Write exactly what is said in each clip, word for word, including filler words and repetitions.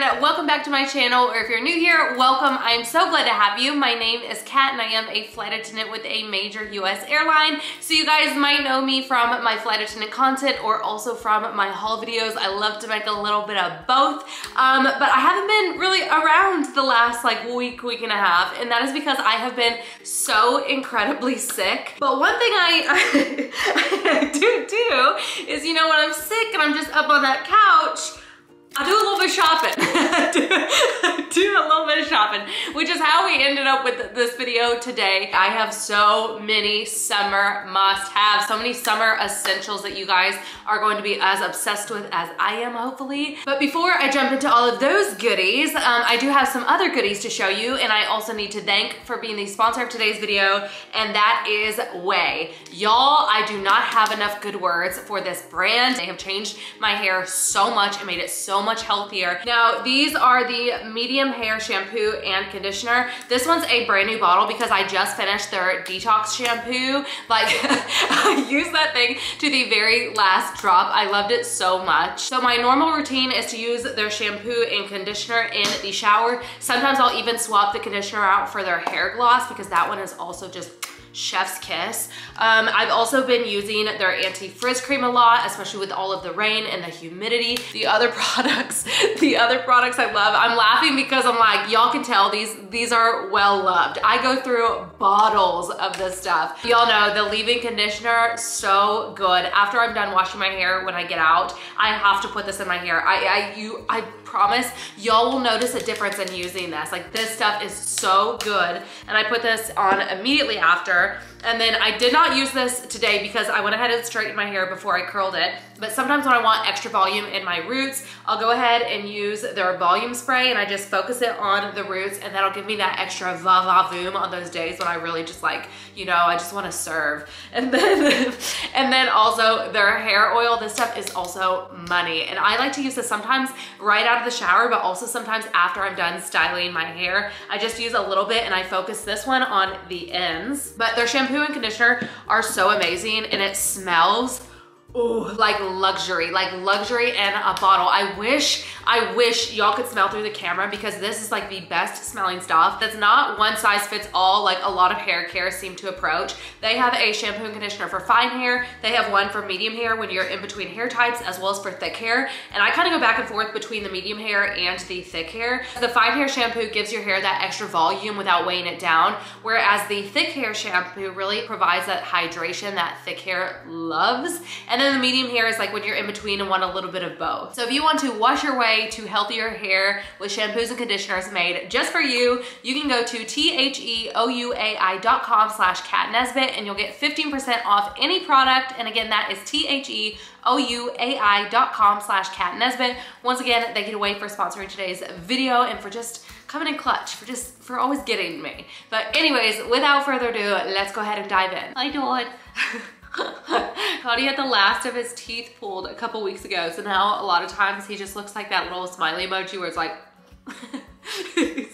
and welcome back to my channel, or if you're new here, welcome. I'm so glad to have you. My name is Kat and I am a flight attendant with a major U S airline. So you guys might know me from my flight attendant content or also from my haul videos. I love to make a little bit of both, um, but I haven't been really around the last like week, week and a half, and that is because I have been so incredibly sick. But one thing I, I do do is, you know, when I'm sick and I'm just up on that couch, I do a little bit of shopping. I do, I do a little bit of shopping, which is how we ended up with this video today. I have so many summer must-haves, so many summer essentials that you guys are going to be as obsessed with as I am, hopefully. But before I jump into all of those goodies, um, I do have some other goodies to show you, and I also need to thank for being the sponsor of today's video, and that is O U A I. Y'all, I do not have enough good words for this brand. They have changed my hair so much and made it so much healthier. Now, these are the medium hair shampoo and conditioner. This one's a brand new bottle because I just finished their detox shampoo. Like, I used that thing to the very last drop. I loved it so much. So my normal routine is to use their shampoo and conditioner in the shower. Sometimes I'll even swap the conditioner out for their hair gloss because that one is also just chef's kiss. Um, I've also been using their anti-frizz cream a lot, especially with all of the rain and the humidity. The other products, the other products I love, I'm laughing because I'm like, y'all can tell these, these are well loved. I go through bottles of this stuff. Y'all know the leave-in conditioner, so good. After I'm done washing my hair, when I get out, I have to put this in my hair. I, I, you, I promise y'all will notice a difference in using this. Like, this stuff is so good. And I put this on immediately after. And then I did not use this today because I went ahead and straightened my hair before I curled it. But sometimes when I want extra volume in my roots, I'll go ahead and use their volume spray and I just focus it on the roots, and that'll give me that extra va-va-voom on those days when I really just like, you know, I just wanna serve. And then, and then also their hair oil, this stuff is also money. And I like to use this sometimes right out of the shower, but also sometimes after I'm done styling my hair. I just use a little bit and I focus this one on the ends. But their shampoo and conditioner are so amazing, and it smells, ooh, like luxury, like luxury in a bottle. I wish, I wish y'all could smell through the camera because this is like the best smelling stuff. That's not one size fits all like a lot of hair care seem to approach. They have a shampoo and conditioner for fine hair. They have one for medium hair when you're in between hair types, as well as for thick hair. And I kind of go back and forth between the medium hair and the thick hair. The fine hair shampoo gives your hair that extra volume without weighing it down, whereas the thick hair shampoo really provides that hydration that thick hair loves. And And then the medium hair is like when you're in between and want a little bit of both. So if you want to wash your way to healthier hair with shampoos and conditioners made just for you, you can go to T H E O U A I dot com slash Kat Nesbitt and you'll get fifteen percent off any product. And again, that is T H E O U A I dot com slash Kat Nesbitt. Once again, thank you to O U A I for sponsoring today's video and for just coming in clutch, for just, for always getting me. But anyways, without further ado, let's go ahead and dive in. I do it. Cody had the last of his teeth pulled a couple weeks ago, so now a lot of times he just looks like that little smiley emoji where it's like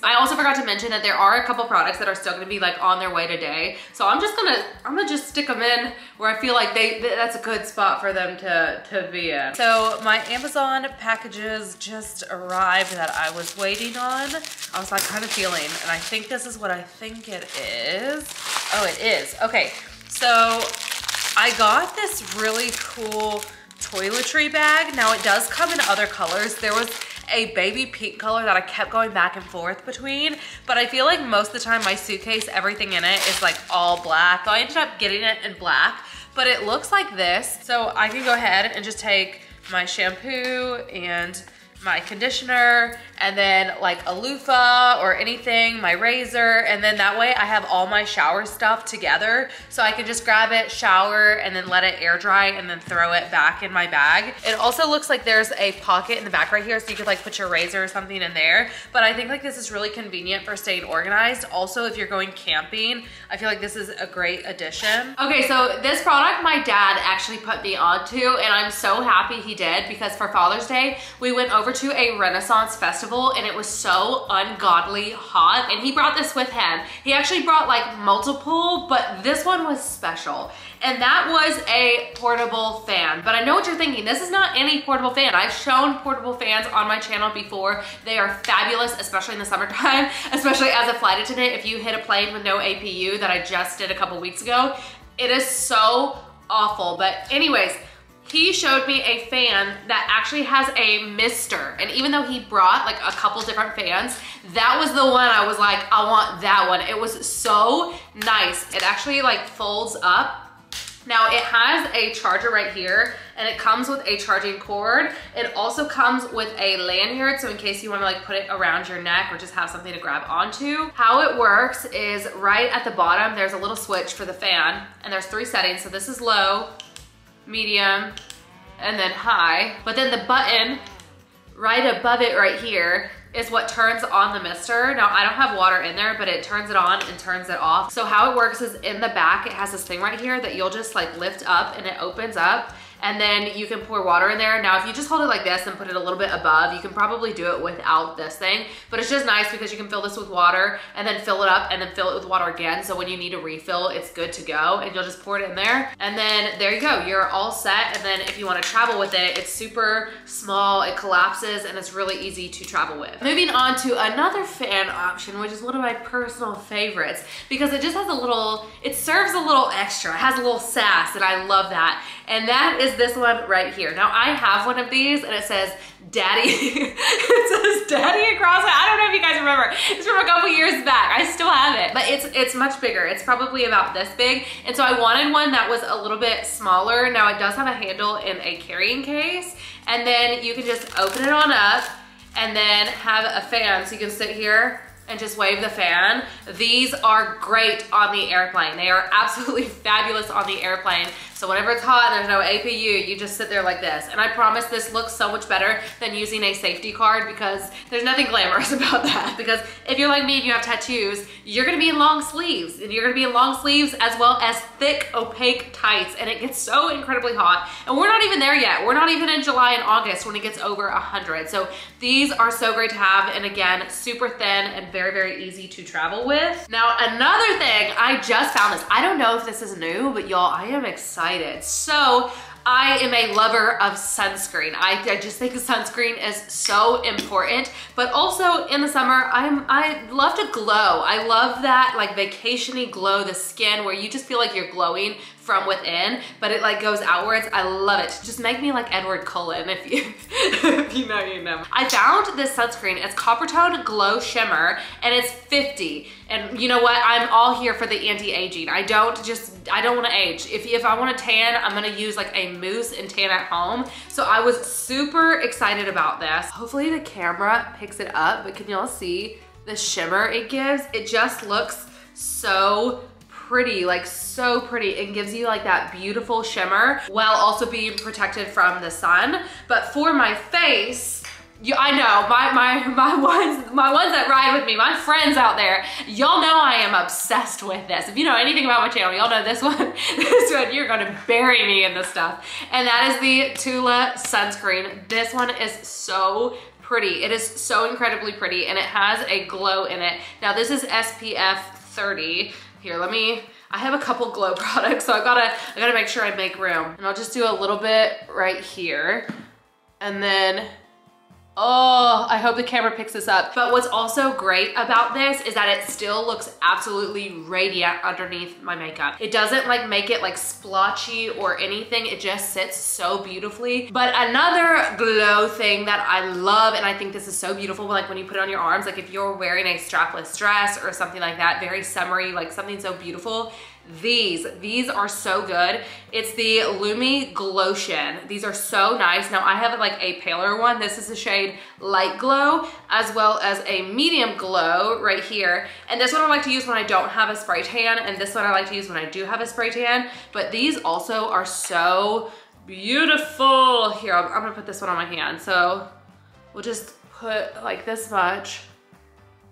I also forgot to mention that there are a couple products that are still gonna be like on their way today, so I'm just gonna I'm gonna just stick them in where I feel like they th that's a good spot for them to to be in. So my Amazon packages just arrived that I was waiting on. I was like kind of feeling, and I think this is what I think it is. Oh, it is. Okay, so I got this really cool toiletry bag. Now it does come in other colors. There was a baby pink color that I kept going back and forth between, but I feel like most of the time my suitcase, everything in it is like all black. So I ended up getting it in black, but it looks like this. So I can go ahead and just take my shampoo and my conditioner, and then like a loofah or anything, my razor, and then that way I have all my shower stuff together, so I can just grab it, shower, and then let it air dry, and then throw it back in my bag. It also looks like there's a pocket in the back right here, so you could like put your razor or something in there, but I think like this is really convenient for staying organized. Also, if you're going camping, I feel like this is a great addition. Okay, so this product my dad actually put me onto, and I'm so happy he did, because for Father's Day, we went over over to a Renaissance festival and it was so ungodly hot, and he brought this with him. He actually brought like multiple, but this one was special. And that was a portable fan. But I know what you're thinking, this is not any portable fan. I've shown portable fans on my channel before. They are fabulous, especially in the summertime, especially as a flight attendant. If you hit a plane with no A P U that I just did a couple weeks ago, it is so awful. But anyways, he showed me a fan that actually has a mister. And even though he brought like a couple different fans, that was the one I was like, I want that one. It was so nice. It actually like folds up. Now it has a charger right here, and it comes with a charging cord. It also comes with a lanyard, so in case you wanna like put it around your neck or just have something to grab onto. How it works is right at the bottom, there's a little switch for the fan, and there's three settings. So this is low, medium, and then high. But then the button right above it right here is what turns on the mister. Now I don't have water in there, but it turns it on and turns it off. So how it works is in the back, it has this thing right here that you'll just like lift up and it opens up, and then you can pour water in there. Now if you just hold it like this and put it a little bit above, you can probably do it without this thing, but it's just nice because you can fill this with water and then fill it up and then fill it with water again. So when you need a refill, it's good to go, and you'll just pour it in there, and then there you go, you're all set. And then if you want to travel with it, it's super small, it collapses, and it's really easy to travel with. Moving on to another fan option, which is one of my personal favorites because it just has a little, it serves a little extra, it has a little sass, and I love that. And that is this one right here. Now I have one of these, and it says daddy it says daddy across it. I don't know if you guys remember, it's from a couple years back. I still have it, but it's it's much bigger. It's probably about this big, and so I wanted one that was a little bit smaller. Now it does have a handle in a carrying case, and then you can just open it on up and then have a fan, so you can sit here and just wave the fan. These are great on the airplane. They are absolutely fabulous on the airplane. So whenever it's hot and there's no A P U, you just sit there like this. And I promise this looks so much better than using a safety card, because there's nothing glamorous about that. Because if you're like me and you have tattoos, you're gonna be in long sleeves, and you're gonna be in long sleeves as well as thick, opaque tights. And it gets so incredibly hot. And we're not even there yet. We're not even in July and August when it gets over one hundred. So these are so great to have. And again, super thin and very very, very easy to travel with. Now, another thing, I just found this. I don't know if this is new, but y'all, I am excited. So, I am a lover of sunscreen. I, I just think sunscreen is so important, but also in the summer, I'm, I love to glow. I love that like vacation-y glow, the skin where you just feel like you're glowing from within, but it like goes outwards. I love it. Just make me like Edward Cullen, if you, if you know, you know. I found this sunscreen. It's Copper Tone Glow Shimmer, and it's fifty. And you know what? I'm all here for the anti-aging. I don't just, I don't wanna age. If, if I wanna tan, I'm gonna use like a mousse and tan at home. So I was super excited about this. Hopefully the camera picks it up, but can y'all see the shimmer it gives? It just looks so pretty, like so pretty, and gives you like that beautiful shimmer while also being protected from the sun. But for my face, You, I know, my, my, my, ones, my ones that ride with me, my friends out there, y'all know I am obsessed with this. If you know anything about my channel, y'all know this one, this one, you're gonna bury me in this stuff. And that is the Tula sunscreen. This one is so pretty. It is so incredibly pretty, and it has a glow in it. Now this is S P F thirty. Here, let me, I have a couple glow products, so I gotta, I gotta make sure I make room. And I'll just do a little bit right here, and then, oh, I hope the camera picks this up. But what's also great about this is that it still looks absolutely radiant underneath my makeup. It doesn't like make it like splotchy or anything. It just sits so beautifully. But another glow thing that I love, and I think this is so beautiful, like when you put it on your arms, like if you're wearing a strapless dress or something like that, very summery, like something so beautiful. These, these are so good. It's the Lumi Glotion. These are so nice. Now I have like a paler one. This is the shade Light Glow, as well as a medium glow right here. And this one I like to use when I don't have a spray tan, and this one I like to use when I do have a spray tan. But these also are so beautiful. Here, I'm, I'm gonna put this one on my hand. So we'll just put like this much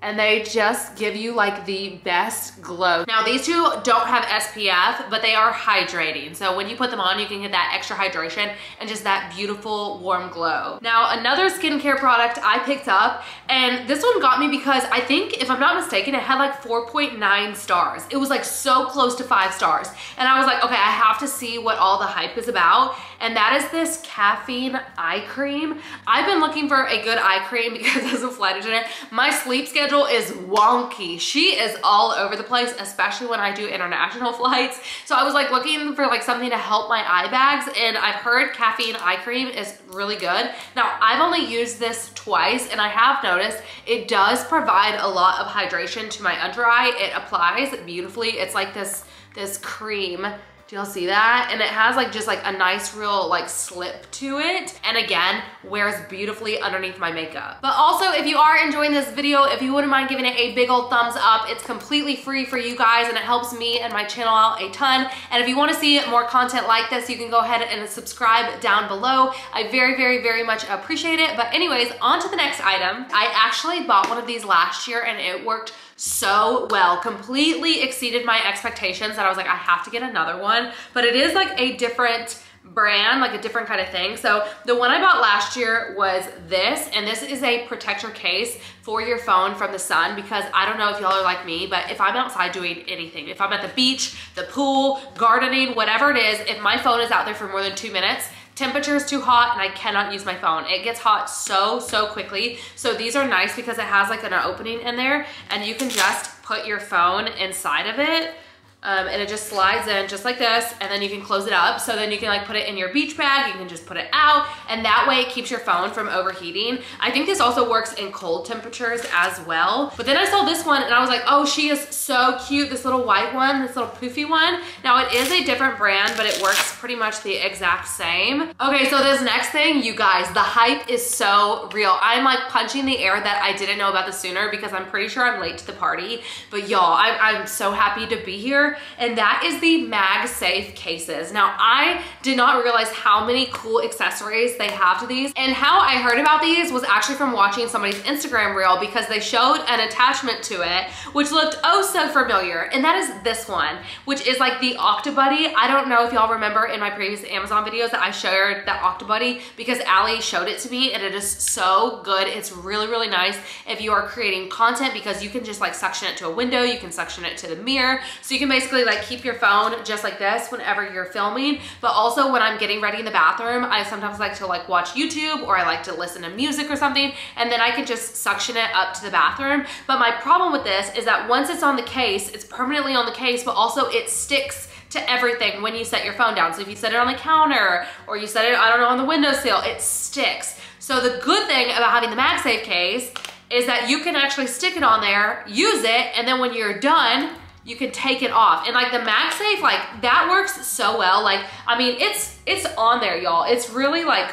and they just give you like the best glow. Now these two don't have S P F, but they are hydrating. So when you put them on, you can get that extra hydration and just that beautiful warm glow. Now another skincare product I picked up, and this one got me because I think, if I'm not mistaken, it had like four point nine stars. It was like so close to five stars. And I was like, okay, I have to see what all the hype is about. And that is this caffeine eye cream. I've been looking for a good eye cream because as a flight attendant, my sleep schedule is wonky. She is all over the place, especially when I do international flights. So I was like looking for like something to help my eye bags, and I've heard caffeine eye cream is really good. Now I've only used this twice, and I have noticed it does provide a lot of hydration to my under eye. It applies beautifully. It's like this this cream. Do y'all see that? And it has like just like a nice real like slip to it. And again, wears beautifully underneath my makeup. But also, if you are enjoying this video, if you wouldn't mind giving it a big old thumbs up, it's completely free for you guys and it helps me and my channel out a ton. And if you wanna see more content like this, you can go ahead and subscribe down below. I very, very, very much appreciate it. But anyways, on to the next item. I actually bought one of these last year and it worked so well, completely exceeded my expectations that I was like, I have to get another one. But it is like a different brand, like a different kind of thing. So the one I bought last year was this, and this is a protector case for your phone from the sun, because I don't know if y'all are like me, but if I'm outside doing anything, if I'm at the beach, the pool, gardening, whatever it is, if my phone is out there for more than two minutes, temperature is too hot and I cannot use my phone. It gets hot so, so quickly. So these are nice because it has like an opening in there and you can just put your phone inside of it. Um, and it just slides in just like this, and then you can close it up. So then you can like put it in your beach bag, you can just put it out, and that way it keeps your phone from overheating. I think this also works in cold temperatures as well. But then I saw this one and I was like, oh, she is so cute. This little white one, this little poofy one. Now it is a different brand, but it works pretty much the exact same. Okay, so this next thing, you guys, the hype is so real. I'm like punching the air that I didn't know about this sooner, because I'm pretty sure I'm late to the party. But y'all, I, I'm so happy to be here. And that is the MagSafe cases. Now I did not realize how many cool accessories they have to these, and how I heard about these was actually from watching somebody's Instagram reel, because they showed an attachment to it which looked oh so familiar, and that is this one, which is like the OctaBuddy. I don't know if y'all remember in my previous Amazon videos that I shared that OctaBuddy because Allie showed it to me, and it is so good. It's really, really nice if you are creating content, because you can just like suction it to a window, you can suction it to the mirror, so you can make basically like keep your phone just like this whenever you're filming. But also when I'm getting ready in the bathroom, I sometimes like to like watch YouTube, or I like to listen to music or something, and then I can just suction it up to the bathroom. But my problem with this is that once it's on the case, it's permanently on the case, but also it sticks to everything when you set your phone down. So if you set it on the counter, or you set it, I don't know, on the windowsill, it sticks. So the good thing about having the MagSafe case is that you can actually stick it on there, use it, and then when you're done, you can take it off. And like the MagSafe, like that works so well. Like, I mean, it's it's on there, y'all. It's really like,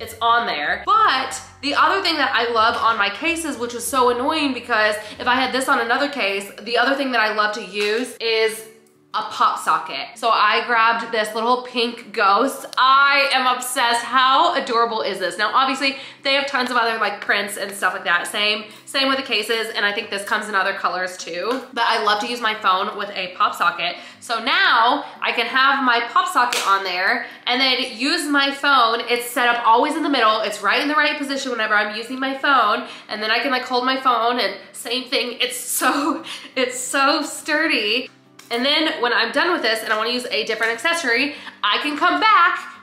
it's on there. But the other thing that I love on my cases, which was so annoying, because if I had this on another case, the other thing that I love to use is a pop socket. So I grabbed this little pink ghost. I am obsessed. How adorable is this? Now, obviously they have tons of other like prints and stuff like that. Same, same with the cases. And I think this comes in other colors too, but I love to use my phone with a pop socket. So now I can have my pop socket on there and then use my phone. It's set up always in the middle. It's right in the right position whenever I'm using my phone. And then I can like hold my phone, and same thing. It's so, it's so sturdy. And then when I'm done with this and I want to use a different accessory, I can come back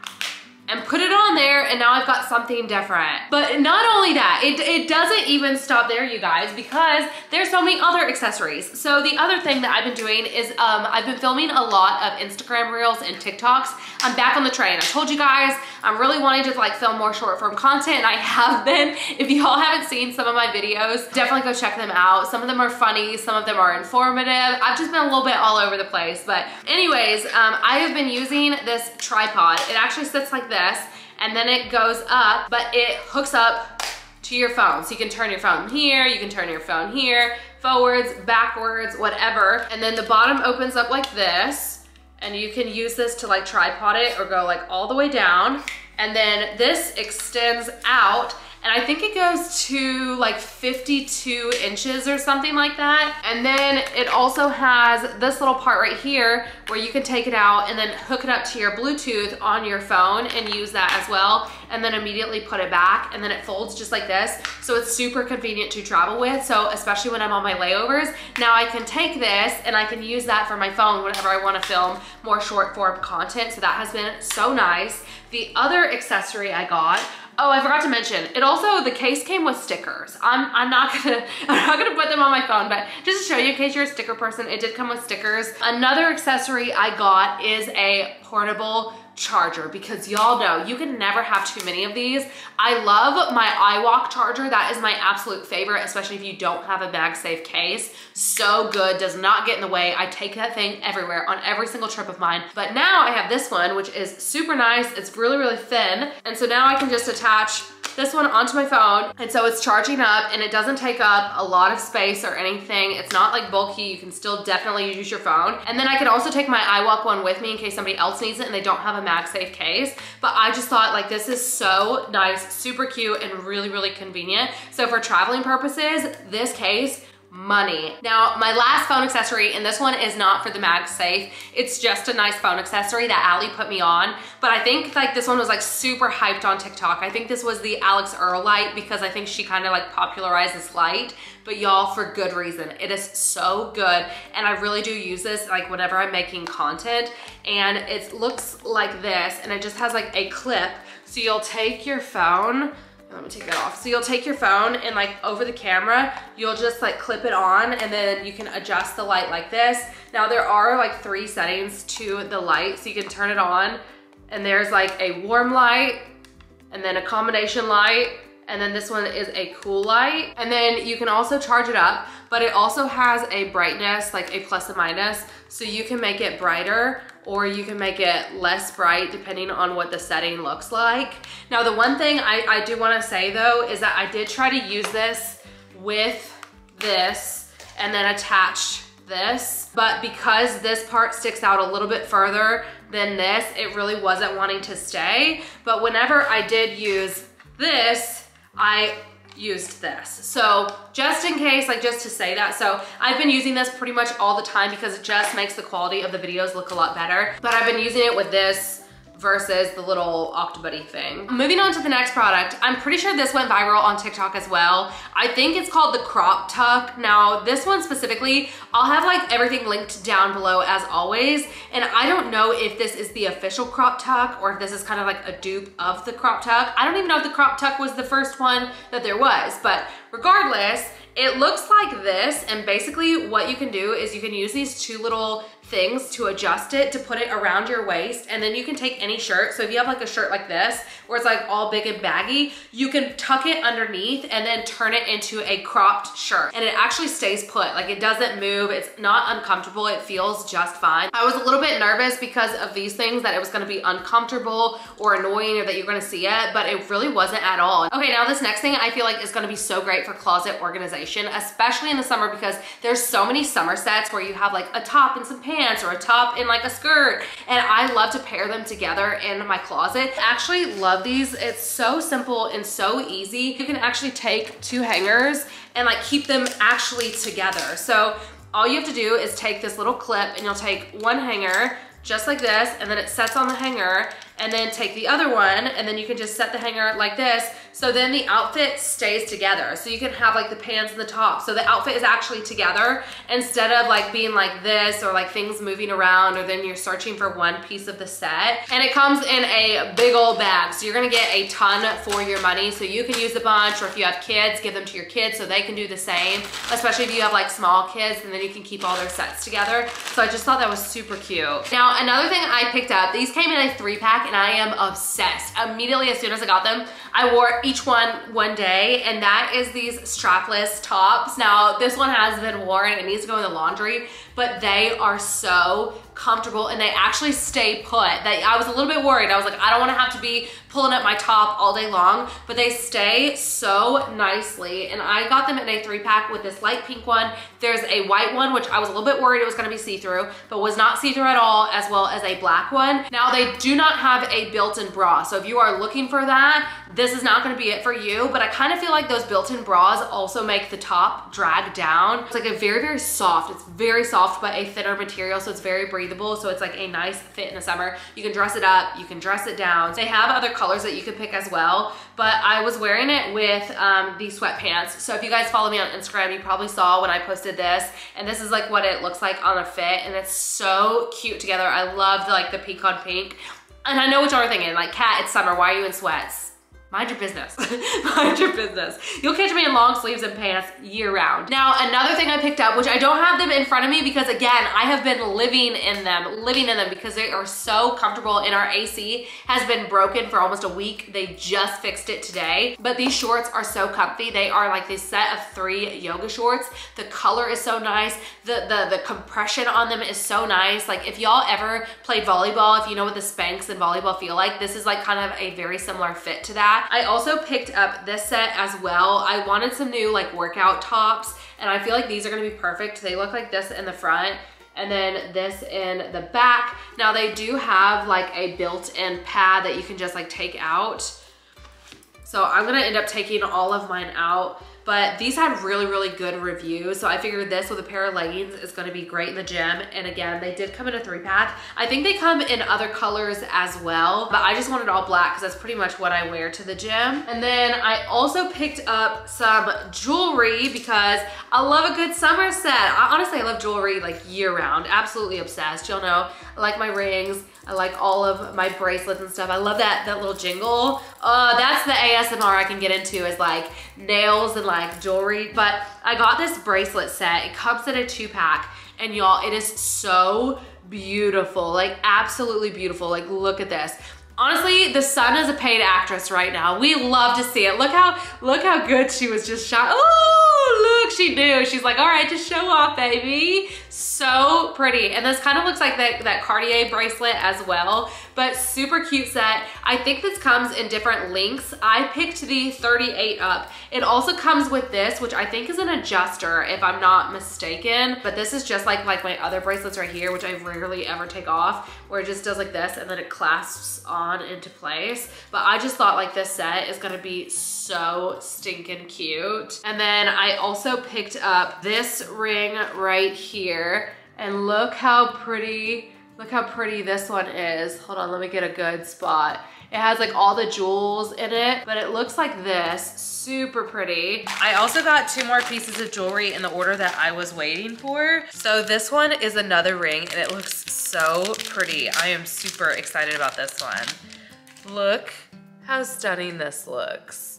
and put it on there, and now I've got something different. But not only that, it, it doesn't even stop there, you guys, because there's so many other accessories. So the other thing that I've been doing is um, I've been filming a lot of Instagram reels and TikToks. I'm back on the train. I told you guys, I'm really wanting to like film more short form content, and I have been. If y'all haven't seen some of my videos, definitely go check them out. Some of them are funny, some of them are informative. I've just been a little bit all over the place. But anyways, um, I have been using this tripod. It actually sits like this. This, and then it goes up, but it hooks up to your phone. So you can turn your phone here, you can turn your phone here, forwards, backwards, whatever. And then the bottom opens up like this, and you can use this to like tripod it or go like all the way down. And then this extends out, and I think it goes to like fifty-two inches or something like that. And then it also has this little part right here where you can take it out and then hook it up to your Bluetooth on your phone and use that as well, and then immediately put it back, and then it folds just like this. So it's super convenient to travel with. So especially when I'm on my layovers, now I can take this and I can use that for my phone whenever I want to film more short form content. So that has been so nice. The other accessory I got, oh, I forgot to mention, it also, the case came with stickers. I'm, I'm not gonna, I'm not gonna put them on my phone, but just to show you in case you're a sticker person, it did come with stickers. Another accessory I got is a portable charger, because y'all know you can never have too many of these. I love my iWalk charger. That is my absolute favorite, especially if you don't have a MagSafe case. So good, does not get in the way. I take that thing everywhere on every single trip of mine. But now I have this one, which is super nice. It's really, really thin. And so now I can just attach this one onto my phone, and so it's charging up and it doesn't take up a lot of space or anything. It's not like bulky. You can still definitely use your phone. And then I can also take my iWalk one with me in case somebody else needs it and they don't have a MagSafe case. But I just thought, like, this is so nice, super cute, and really, really convenient. So for traveling purposes, this case, money. Now, my last phone accessory, and this one is not for the MagSafe. It's just a nice phone accessory that Allie put me on. But I think like this one was like super hyped on TikTok. I think this was the Alex Earl light, because I think she kind of like popularized this light. But y'all, for good reason. It is so good. And I really do use this like whenever I'm making content. And it looks like this, and it just has like a clip. So you'll take your phone, let me take that off. So you'll take your phone and like over the camera, you'll just like clip it on, and then you can adjust the light like this. Now there are like three settings to the light. So you can turn it on, and there's like a warm light, and then a combination light, and then this one is a cool light. And then you can also charge it up, but it also has a brightness, like a plus and minus. So you can make it brighter or you can make it less bright depending on what the setting looks like. Now, the one thing I, I do wanna say though, is that I did try to use this with this and then attach this, but because this part sticks out a little bit further than this, it really wasn't wanting to stay. But whenever I did use this, I used this. So just in case, like just to say that. So I've been using this pretty much all the time because it just makes the quality of the videos look a lot better. But I've been using it with this versus the little OctaBuddy thing. Moving on to the next product. I'm pretty sure this went viral on TikTok as well. I think it's called the Crop Tuck. Now this one specifically, I'll have like everything linked down below as always. And I don't know if this is the official Crop Tuck or if this is kind of like a dupe of the Crop Tuck. I don't even know if the Crop Tuck was the first one that there was, but regardless, it looks like this. And basically what you can do is you can use these two little things to adjust it, to put it around your waist. And then you can take any shirt. So if you have like a shirt like this, where it's like all big and baggy, you can tuck it underneath and then turn it into a cropped shirt. And it actually stays put, like it doesn't move. It's not uncomfortable. It feels just fine. I was a little bit nervous because of these things that it was gonna be uncomfortable or annoying or that you're gonna see it, but it really wasn't at all. Okay, now this next thing I feel like is gonna be so great for closet organization, especially in the summer, because there's so many summer sets where you have like a top and some pants or a top and like a skirt, and I love to pair them together in my closet. I actually love these. It's so simple and so easy. You can actually take two hangers and like keep them actually together. So all you have to do is take this little clip and you'll take one hanger just like this, and then it sets on the hanger, and then take the other one, and then you can just set the hanger like this. So then the outfit stays together. So you can have like the pants and the top. So the outfit is actually together instead of like being like this or like things moving around, or then you're searching for one piece of the set. And it comes in a big old bag. So you're gonna get a ton for your money. So you can use a bunch, or if you have kids, give them to your kids so they can do the same, especially if you have like small kids, and then you can keep all their sets together. So I just thought that was super cute. Now, another thing I picked up, these came in a three pack, and I am obsessed. Immediately as soon as I got them, I wore each one one day, and that is these strapless tops. Now this one has been worn, it needs to go in the laundry, but they are so comfortable and they actually stay put. They, I was a little bit worried. I was like, I don't wanna have to be pulling up my top all day long, but they stay so nicely. And I got them in a three pack with this light pink one. There's a white one, which I was a little bit worried it was gonna be see-through, but was not see-through at all, as well as a black one. Now they do not have a built-in bra. So if you are looking for that, this this is not gonna be it for you, but I kind of feel like those built-in bras also make the top drag down. It's like a very, very soft, it's very soft, but a thinner material, so it's very breathable. So it's like a nice fit in the summer. You can dress it up, you can dress it down. They have other colors that you can pick as well, but I was wearing it with um, these sweatpants. So if you guys follow me on Instagram, you probably saw when I posted this, and this is like what it looks like on a fit, and it's so cute together. I love the, like the pink on pink. And I know what y'all are thinking, like, Kat, it's summer, why are you in sweats? Mind your business, mind your business. You'll catch me in long sleeves and pants year round. Now, another thing I picked up, which I don't have them in front of me because again, I have been living in them, living in them because they are so comfortable, and our A C has been broken for almost a week. They just fixed it today, but these shorts are so comfy. They are like this set of three yoga shorts. The color is so nice. The, the, the compression on them is so nice. Like if y'all ever played volleyball, if you know what the Spanx and volleyball feel like, this is like kind of a very similar fit to that. I also picked up this set as well. I wanted some new like workout tops, and I feel like these are gonna be perfect. They look like this in the front and then this in the back. Now they do have like a built-in pad that you can just like take out. So I'm gonna end up taking all of mine out, but these had really, really good reviews. So I figured this with a pair of leggings is gonna be great in the gym. And again, they did come in a three pack. I think they come in other colors as well, but I just wanted all black because that's pretty much what I wear to the gym. And then I also picked up some jewelry because I love a good summer set. I honestly, I love jewelry like year round, absolutely obsessed. Y'all know, I like my rings. I like all of my bracelets and stuff. I love that, that little jingle. Uh, that's the A S M R I can get into, is like nails and like like jewelry. But I got this bracelet set. It comes in a two pack, and y'all, it is so beautiful, like absolutely beautiful. Like look at this. Honestly, the sun is a paid actress right now. We love to see it. Look how, look how good she was just shot. Oh, look, she knew. She's like, all right, just show off, baby. So pretty. And this kind of looks like that, that Cartier bracelet as well, but super cute set. I think this comes in different lengths. I picked the thirty-eight up. It also comes with this, which I think is an adjuster if I'm not mistaken, but this is just like, like my other bracelets right here, which I rarely ever take off, where it just does like this and then it clasps on into place. But I just thought like this set is gonna be so stinking cute. And then I also picked up this ring right here, and look how pretty, look how pretty this one is. Hold on, let me get a good spot. It has like all the jewels in it, but it looks like this, super pretty. I also got two more pieces of jewelry in the order that I was waiting for. So this one is another ring, and it looks so pretty. I am super excited about this one. Look how stunning this looks.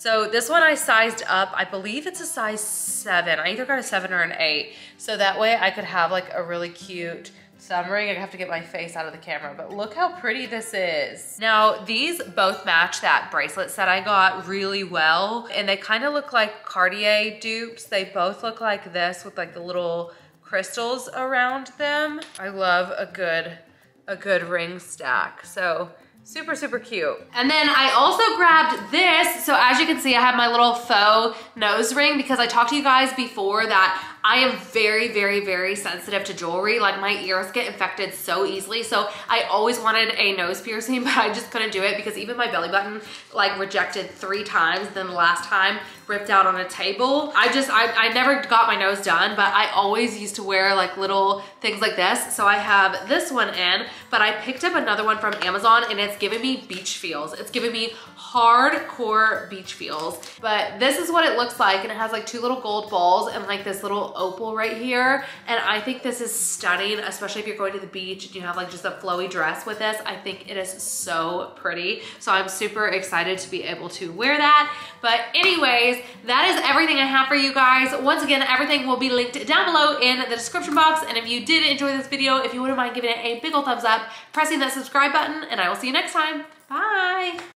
So this one I sized up. I believe it's a size seven. I either got a seven or an eight. So that way I could have like a really cute thumb ring. I have to get my face out of the camera, but look how pretty this is. Now, these both match that bracelet set I got really well, and they kind of look like Cartier dupes. They both look like this with like the little crystals around them. I love a good, a good ring stack. So super, super cute. And then I also grabbed this. So as you can see, I have my little faux nose ring because I talked to you guys before that I am very, very, very sensitive to jewelry. Like my ears get infected so easily. So I always wanted a nose piercing, but I just couldn't do it because even my belly button like rejected three times, then the last time ripped out on a table. I just, I, I never got my nose done, but I always used to wear like little things like this. So I have this one in, but I picked up another one from Amazon, and it's giving me beach feels. It's giving me hardcore beach feels. But this is what it looks like, and it has like two little gold balls and like this little opal right here, and I think this is stunning, especially if you're going to the beach and you have like just a flowy dress with this. I think it is so pretty, so I'm super excited to be able to wear that. But anyways, that is everything I have for you guys. Once again, everything will be linked down below in the description box, and if you did enjoy this video, if you wouldn't mind giving it a big ol' thumbs up, pressing that subscribe button, and I will see you next time. Bye!